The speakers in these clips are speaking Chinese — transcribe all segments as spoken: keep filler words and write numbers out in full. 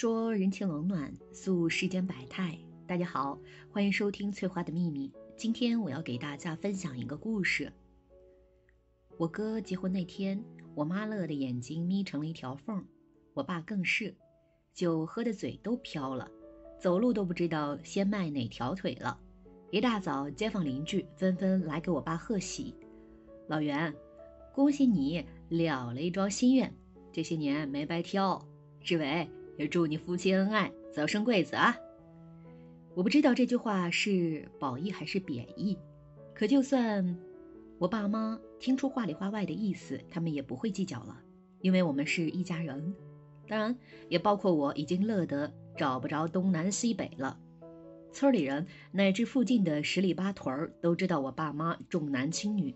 说人情冷暖，诉世间百态。大家好，欢迎收听翠花的秘密。今天我要给大家分享一个故事。我哥结婚那天，我妈乐的眼睛眯成了一条缝，我爸更是，酒喝的嘴都飘了，走路都不知道先迈哪条腿了。一大早，街坊邻居纷纷来给我爸贺喜。老袁，恭喜你了了一桩心愿，这些年没白挑。志伟，也祝你夫妻恩爱，早生贵子啊！我不知道这句话是褒义还是贬义，可就算我爸妈听出话里话外的意思，他们也不会计较了，因为我们是一家人。当然，也包括我已经乐得找不着东南西北了。村里人乃至附近的十里八屯都知道我爸妈重男轻女，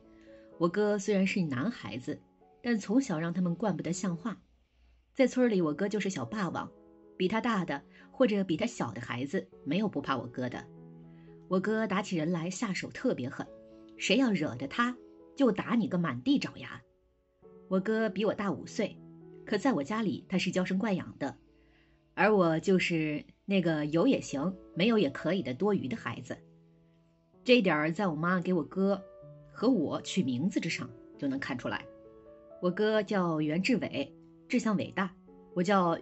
我哥虽然是男孩子，但从小让他们惯不得像话。在村里，我哥就是小霸王，比他大的或者比他小的孩子没有不怕我哥的。我哥打起人来下手特别狠，谁要惹着他就打你个满地找牙。我哥比我大五岁，可在我家里他是娇生惯养的，而我就是那个有也行没有也可以的多余的孩子。这一点在我妈给我哥和我取名字之上就能看出来。我哥叫袁志伟，志向伟大，我叫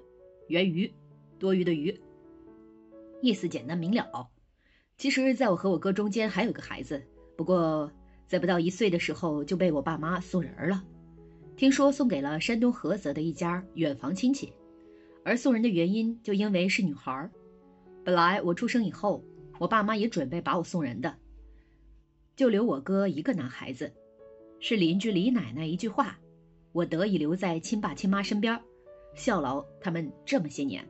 源鱼，多余的鱼，意思简单明了。其实在我和我哥中间还有个孩子，不过在不到一岁的时候就被我爸妈送人了，听说送给了山东菏泽的一家远房亲戚。而送人的原因就因为是女孩，本来我出生以后我爸妈也准备把我送人的，就留我哥一个男孩子。是邻居李奶奶一句话，我得以留在亲爸亲妈身边，效劳他们这么些年。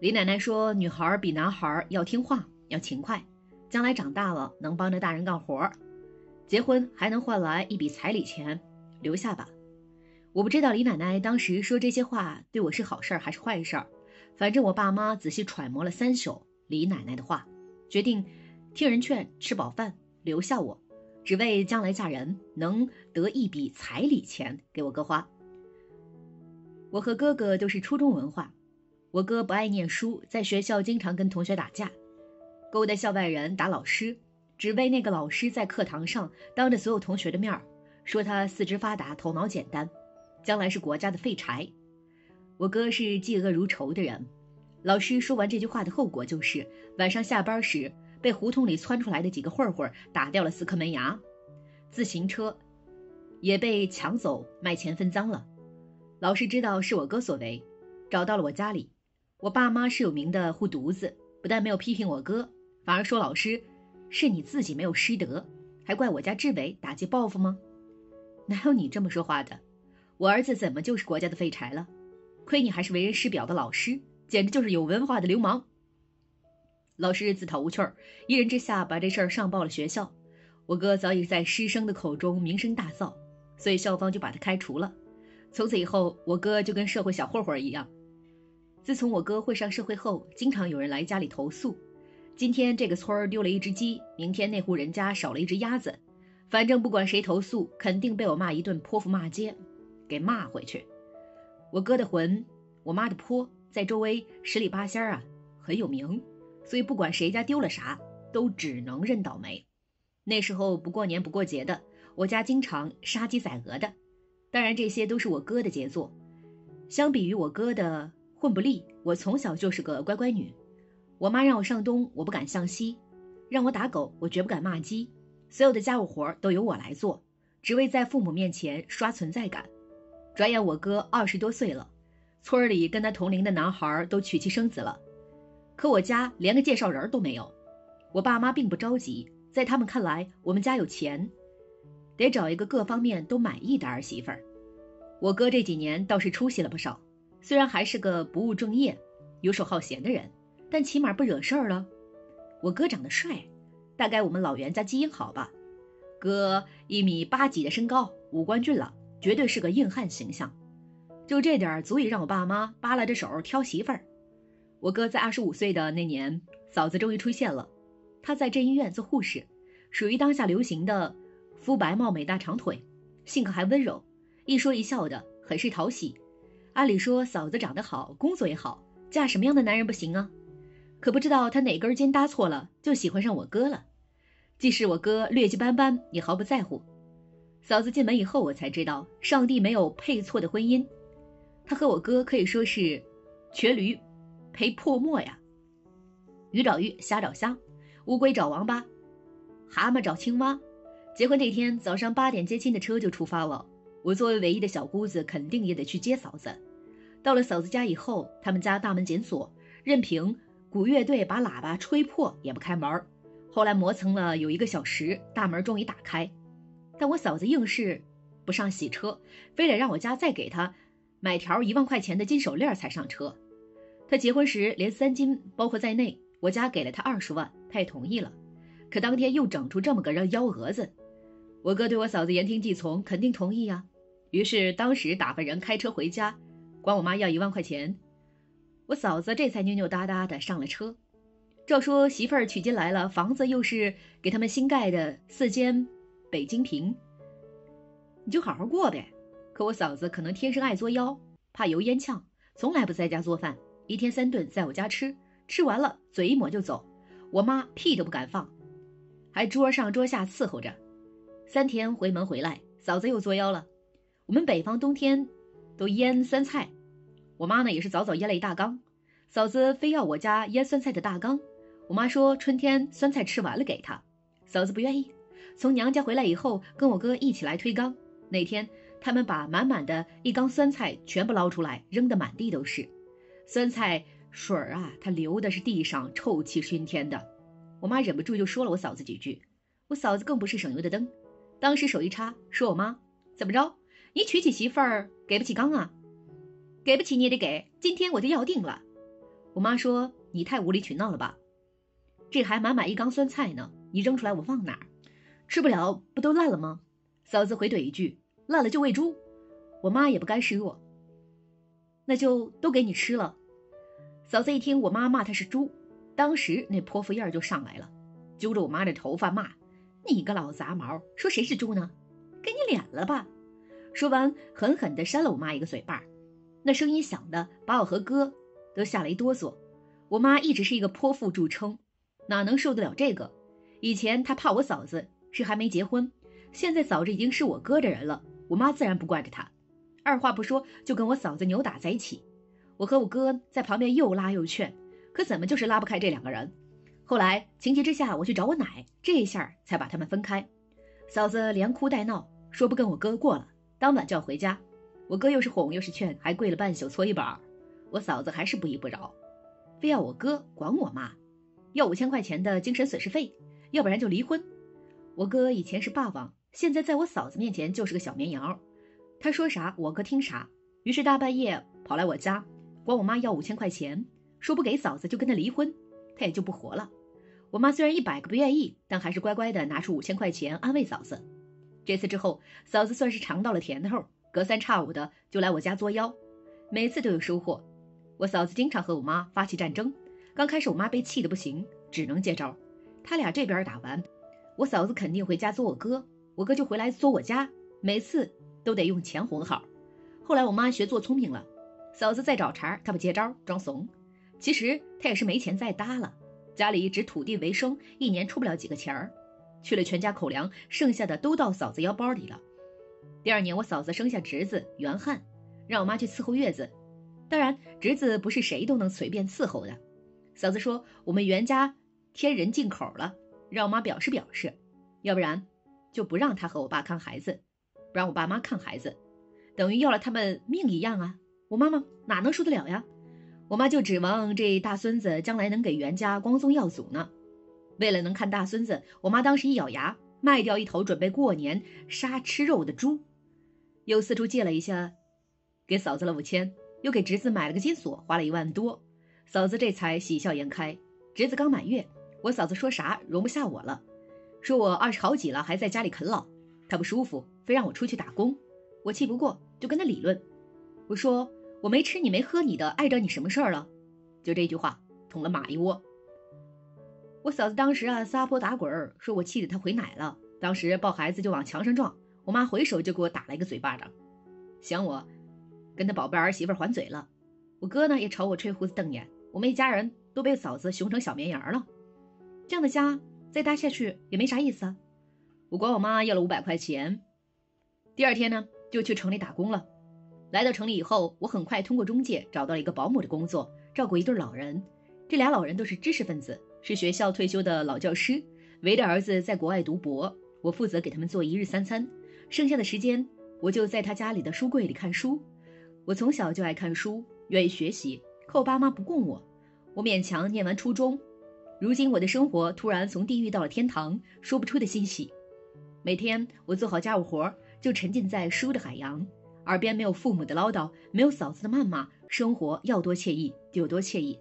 李奶奶说，女孩比男孩要听话，要勤快，将来长大了能帮着大人干活，结婚还能换来一笔彩礼钱，留下吧。我不知道李奶奶当时说这些话对我是好事还是坏事，反正我爸妈仔细揣摩了三宿李奶奶的话，决定听人劝，吃饱饭，留下我，只为将来嫁人能得一笔彩礼钱给我哥花。我和哥哥都是初中文化，我哥不爱念书，在学校经常跟同学打架，勾搭校外人打老师，只为那个老师在课堂上当着所有同学的面说他四肢发达头脑简单，将来是国家的废柴。我哥是嫉恶如仇的人，老师说完这句话的后果就是晚上下班时被胡同里窜出来的几个混混打掉了四颗门牙，自行车也被抢走卖钱分赃了。老师知道是我哥所为，找到了我家里。我爸妈是有名的护犊子，不但没有批评我哥，反而说老师是你自己没有师德，还怪我家志伟打击报复吗？哪有你这么说话的？我儿子怎么就是国家的废柴了？亏你还是为人师表的老师，简直就是有文化的流氓。老师自讨无趣，一人之下把这事儿上报了学校。我哥早已在师生的口中名声大噪，所以校方就把他开除了。从此以后，我哥就跟社会小混混一样。自从我哥会上社会后，经常有人来家里投诉，今天这个村丢了一只鸡，明天那户人家少了一只鸭子，反正不管谁投诉，肯定被我骂一顿泼妇骂街，给骂回去。我哥的魂，我妈的泼，在周围十里八乡啊很有名，所以不管谁家丢了啥都只能认倒霉。那时候不过年不过节的，我家经常杀鸡宰鹅的，当然这些都是我哥的杰作。相比于我哥的混不利，我从小就是个乖乖女。我妈让我上东我不敢向西，让我打狗我绝不敢骂鸡，所有的家务活都由我来做，只为在父母面前刷存在感。转眼我哥二十多岁了，村里跟他同龄的男孩都娶妻生子了，可我家连个介绍人都没有。我爸妈并不着急，在他们看来我们家有钱，得找一个各方面都满意的儿媳妇儿。我哥这几年倒是出息了不少，虽然还是个不务正业游手好闲的人，但起码不惹事儿了。我哥长得帅，大概我们老袁家基因好吧，哥一米八几的身高，五官俊朗，绝对是个硬汉形象，就这点足以让我爸妈扒拉着手挑媳妇儿。我哥在二十五岁的那年，嫂子终于出现了。她在镇医院做护士，属于当下流行的肤白貌美大长腿，性格还温柔，一说一笑的，很是讨喜。按理说嫂子长得好，工作也好，嫁什么样的男人不行啊？可不知道他哪根筋搭错了，就喜欢上我哥了。即使我哥劣迹斑斑，也毫不在乎。嫂子进门以后，我才知道上帝没有配错的婚姻，他和我哥可以说是瘸驴陪破磨呀。鱼找鱼，虾找虾，乌龟找王八，蛤蟆找青蛙。结婚那天早上八点，接亲的车就出发了。我作为唯一的小姑子，肯定也得去接嫂子。到了嫂子家以后，他们家大门紧锁，任凭古乐队把喇叭吹破也不开门。后来磨蹭了有一个小时，大门终于打开，但我嫂子硬是不上洗车，非得让我家再给她买条一万块钱的金手链才上车。她结婚时连三金包括在内，我家给了她二十万，她也同意了。可当天又整出这么个幺蛾子，我哥对我嫂子言听计从，肯定同意啊。于是当时打发人开车回家，管我妈要一万块钱，我嫂子这才扭扭哒哒的上了车。照说媳妇儿娶进来了，房子又是给他们新盖的四间北京平，你就好好过呗。可我嫂子可能天生爱作妖，怕油烟呛，从来不在家做饭，一天三顿在我家吃，吃完了嘴一抹就走，我妈屁都不敢放，还桌上桌下伺候着。三天回门回来，嫂子又作妖了。我们北方冬天都腌酸菜，我妈呢也是早早腌了一大缸，嫂子非要我家腌酸菜的大缸。我妈说春天酸菜吃完了给她，嫂子不愿意。从娘家回来以后，跟我哥一起来推缸，那天他们把满满的一缸酸菜全部捞出来，扔得满地都是酸菜水啊，它流的是地上，臭气熏天的。我妈忍不住就说了我嫂子几句，我嫂子更不是省油的灯，当时手一插，说我妈怎么着，你娶起媳妇儿给不起缸啊？给不起你也得给，今天我就要定了。我妈说你太无理取闹了吧，这还满满一缸酸菜呢，你扔出来我放哪儿？吃不了不都烂了吗？嫂子回怼一句，烂了就喂猪。我妈也不甘示弱，那就都给你吃了。嫂子一听我妈骂她是猪，当时那泼妇样就上来了，揪着我妈的头发骂，你个老杂毛，说谁是猪呢？给你脸了吧？说完狠狠地扇了我妈一个嘴巴，那声音响的把我和哥都吓了一哆嗦。我妈一直是一个泼妇著称，哪能受得了这个？以前她怕我嫂子是还没结婚，现在嫂子已经是我哥的人了，我妈自然不惯着她，二话不说就跟我嫂子扭打在一起。我和我哥在旁边又拉又劝，可怎么就是拉不开这两个人。后来情急之下我去找我奶，这一下才把他们分开。嫂子连哭带闹，说不跟我哥过了，当晚就要回家。我哥又是哄又是劝，还跪了半宿搓衣板。我嫂子还是不依不饶，非要我哥管我妈，要五千块钱的精神损失费，要不然就离婚。我哥以前是霸王，现在在我嫂子面前就是个小绵羊，他说啥我哥听啥。于是大半夜跑来我家，管我妈要五千块钱，说不给嫂子就跟他离婚，他也就不活了。我妈虽然一百个不愿意，但还是乖乖的拿出五千块钱安慰嫂子。这次之后，嫂子算是尝到了甜头，隔三差五的就来我家作妖，每次都有收获。我嫂子经常和我妈发起战争，刚开始我妈被气得不行，只能接招。他俩这边打完，我嫂子肯定回家作我哥，我哥就回来作我家，每次都得用钱哄好。后来我妈学做聪明了，嫂子再找茬，她不接招，装怂。其实她也是没钱再搭了，家里只土地为生，一年出不了几个钱儿。去了全家口粮，剩下的都到嫂子腰包里了。第二年我嫂子生下侄子袁汉，让我妈去伺候月子，当然侄子不是谁都能随便伺候的。嫂子说我们袁家天人进口了，让我妈表示表示，要不然就不让她和我爸看孩子，不让我爸妈看孩子，等于要了他们命一样啊。我妈妈哪能受得了呀？我妈就指望这大孙子将来能给袁家光宗耀祖呢。为了能看大孙子，我妈当时一咬牙，卖掉一头准备过年杀吃肉的猪，又四处借了一下，给嫂子了五千，又给侄子买了个金锁，花了一万多。嫂子这才喜笑颜开。侄子刚满月，我嫂子说啥容不下我了，说我二十好几了还在家里啃老，她不舒服，非让我出去打工。我气不过，就跟她理论，我说我没吃你没喝你的，碍着你什么事儿了？就这句话捅了马一窝。我嫂子当时啊撒泼打滚，说我气得她回奶了，当时抱孩子就往墙上撞，我妈回手就给我打了一个嘴巴掌，想我跟她宝贝儿媳妇还嘴了。我哥呢也朝我吹胡子瞪眼，我们一家人都被嫂子熊成小绵羊了。这样的家再待下去也没啥意思啊。我管我妈要了五百块钱，第二天呢就去城里打工了。来到城里以后，我很快通过中介找到了一个保姆的工作，照顾一对老人。这俩老人都是知识分子，是学校退休的老教师，唯的儿子在国外读博，我负责给他们做一日三餐，剩下的时间我就在他家里的书柜里看书。我从小就爱看书，愿意学习，可我爸妈不供我，我勉强念完初中。如今我的生活突然从地狱到了天堂，说不出的欣喜。每天我做好家务活，就沉浸在书的海洋，耳边没有父母的唠叨，没有嫂子的谩骂，生活要多惬意就有多惬意。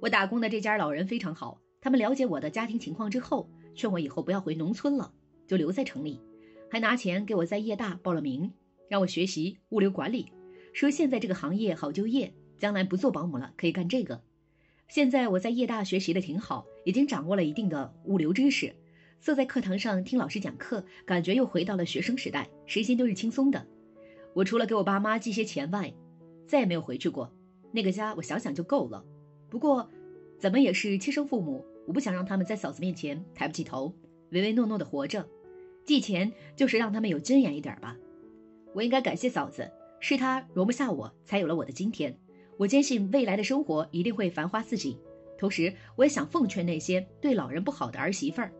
我打工的这家老人非常好，他们了解我的家庭情况之后，劝我以后不要回农村了，就留在城里，还拿钱给我在业大报了名，让我学习物流管理，说现在这个行业好就业，将来不做保姆了，可以干这个。现在我在业大学习的挺好，已经掌握了一定的物流知识，坐在课堂上听老师讲课，感觉又回到了学生时代，身心都是轻松的。我除了给我爸妈寄些钱外，再也没有回去过。那个家我想想就够了。不过咱们也是亲生父母，我不想让他们在嫂子面前抬不起头，唯唯诺诺的活着。寄钱就是让他们有尊严一点吧。我应该感谢嫂子，是她容不下我，才有了我的今天。我坚信未来的生活一定会繁花似锦。同时我也想奉劝那些对老人不好的儿媳妇儿，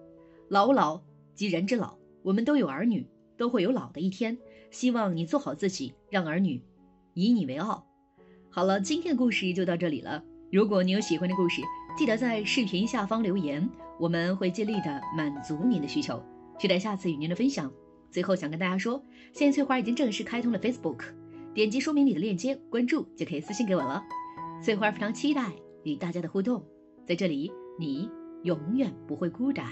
老老即人之老，我们都有儿女，都会有老的一天，希望你做好自己，让儿女以你为傲。好了，今天的故事就到这里了。如果你有喜欢的故事，记得在视频下方留言，我们会尽力的满足您的需求，期待下次与您的分享。最后想跟大家说，现在翠花已经正式开通了 Facebook， 点击说明里的链接关注就可以私信给我了。翠花非常期待与大家的互动，在这里你永远不会孤单。